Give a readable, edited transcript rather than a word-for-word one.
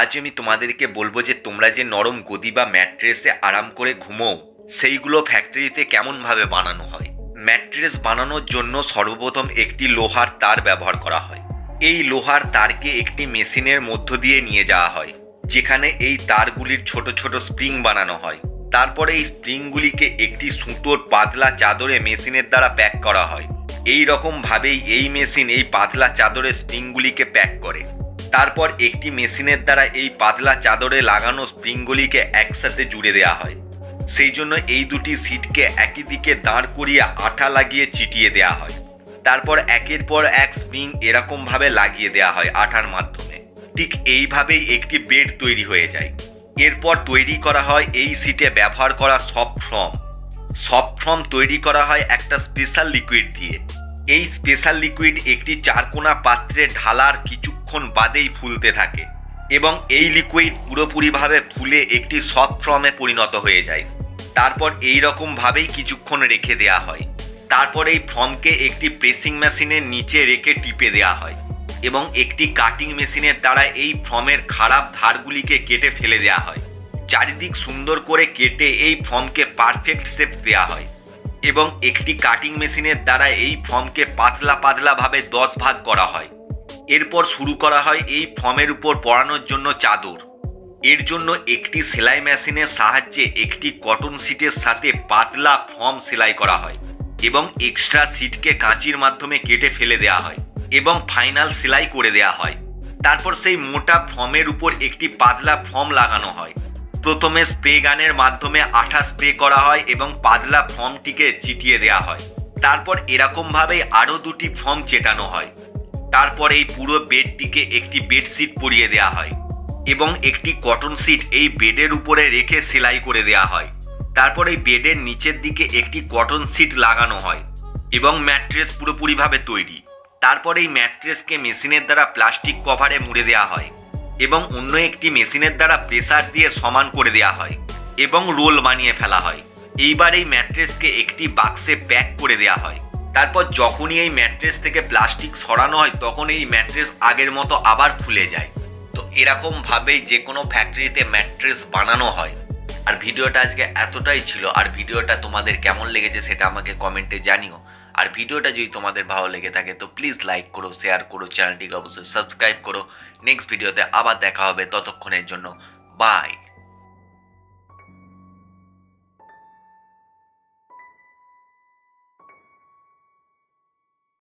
আজ আমি তোমাদেরকে বলবো যে তোমরা যে নরম গদি বা ম্যাট্রেসে আরাম করে ঘুমো সেইগুলো ফ্যাক্টরিতে কেমনভাবে বানানো হয়। ম্যাট্রেস বানানোর জন্য সর্বপ্রথম একটি লোহার তার ব্যবহার করা হয়। এই লোহার তারকে একটি মেশিনের মধ্য দিয়ে নিয়ে যাওয়া হয় যেখানে এই তারগুলির ছোট ছোট স্প্রিং বানানো হয়। তারপরে এই স্প্রিংগুলিকে একটি সুতোর পাতলা চাদরে মেশিনের দ্বারা প্যাক করা হয়। এই রকমভাবেই এই মেশিন এই পাতলা চাদরে স্প্রিংগুলিকে প্যাক করে। তারপর একটি মেশিনের দ্বারা এই পাতলা চাদরে লাগানো স্প্রিংগুলিকে একসাথে জুড়ে দেওয়া হয়। সেই জন্য এই দুটি সিটকে একই দিকে দাঁড় করিয়ে আঠা লাগিয়ে চিটিয়ে দেওয়া হয়। তারপর একের পর এক স্প্রিং এরকমভাবে লাগিয়ে দেওয়া হয় আঠার মাধ্যমে। ঠিক এইভাবেই একটি বেড তৈরি হয়ে যায়। এরপর তৈরি করা হয় এই সিটে ব্যবহার করা সফট ফর্ম। সফট ফর্ম তৈরি করা হয় একটা স্পেশাল লিকুইড দিয়ে। এই স্পেশাল লিকুইড একটি চারকোনা পাত্রে ঢালার কিছুক্ষণ বাদেই ফুলতে থাকে এবং এই লিকুইড পুরোপুরিভাবে ফুলে একটি সফট ফর্মে পরিণত হয়ে যায়। তারপর এই রকমভাবেই কিছুক্ষণ রেখে দেওয়া হয়। তারপর এই ফর্মকে একটি প্রেসিং মেশিনের নিচে রেখে টিপে দেওয়া হয় এবং একটি কাটিং মেশিনের দ্বারা এই ফর্মের খারাপ ধারগুলিকে কেটে ফেলে দেওয়া হয়। চারিদিক সুন্দর করে কেটে এই ফর্মকে পারফেক্ট শেপ দেওয়া হয় এবং একটি কাটিং মেশিনের দ্বারা এই ফর্মকে পাতলা পাতলাভাবে 10 ভাগ করা হয়। এরপর শুরু করা হয় এই ফর্মের উপর পরানোর জন্য চাদর। এর জন্য একটি সেলাই মেশিনের সাহায্যে একটি কটন শিটের সাথে পাতলা ফর্ম সেলাই করা হয় এবং এক্সট্রা শিটকে কাঁচির মাধ্যমে কেটে ফেলে দেওয়া হয় এবং ফাইনাল সেলাই করে দেওয়া হয়। তারপর সেই মোটা ফর্মের উপর একটি পাতলা ফর্ম লাগানো হয়। প্রথমে স্প্রে গানের মাধ্যমে আঠা স্প্রে করা হয় এবং পাতলা ফর্মটিকে চিটিয়ে দেওয়া হয়। তারপর এরকমভাবেই আরও দুটি ফর্ম চেটানো হয়। তারপর এই পুরো বেডটিকে একটি বেডশিট পরিয়ে দেওয়া হয় এবং একটি কটন শিট এই বেডের উপরে রেখে সেলাই করে দেওয়া হয়। তারপর এই বেডের নিচের দিকে একটি কটন শিট লাগানো হয় এবং ম্যাট্রেস পুরোপুরিভাবে তৈরি। তারপর এই ম্যাট্রেসকে মেশিনের দ্বারা প্লাস্টিক কভারে মুড়ে দেওয়া হয় এবং অন্য একটি মেশিনের দ্বারা প্রেসার দিয়ে সমান করে দেওয়া হয় এবং রোল বানিয়ে ফেলা হয়। এইবার এই ম্যাট্রেসকে একটি বাক্সে প্যাক করে দেওয়া হয়। তারপর যখনই এই ম্যাট্রেস থেকে প্লাস্টিক সরানো হয় তখন এই ম্যাট্রেস আগের মতো আবার খুলে যায়। তো এরকমভাবেই যে কোনো ফ্যাক্টরিতে ম্যাট্রেস বানানো হয়। আর ভিডিওটা আজকে এতটাই ছিল। আর ভিডিওটা তোমাদের কেমন লেগেছে সেটা আমাকে কমেন্টে জানিও। আর ভিডিওটা যদি তোমাদের ভালো লেগে থাকে তো প্লিজ লাইক করো, শেয়ার করো, চ্যানেলটিকে অবশ্যই সাবস্ক্রাইব করো। নেক্সট ভিডিওতে আবার দেখা হবে, ততক্ষণের জন্য বাই।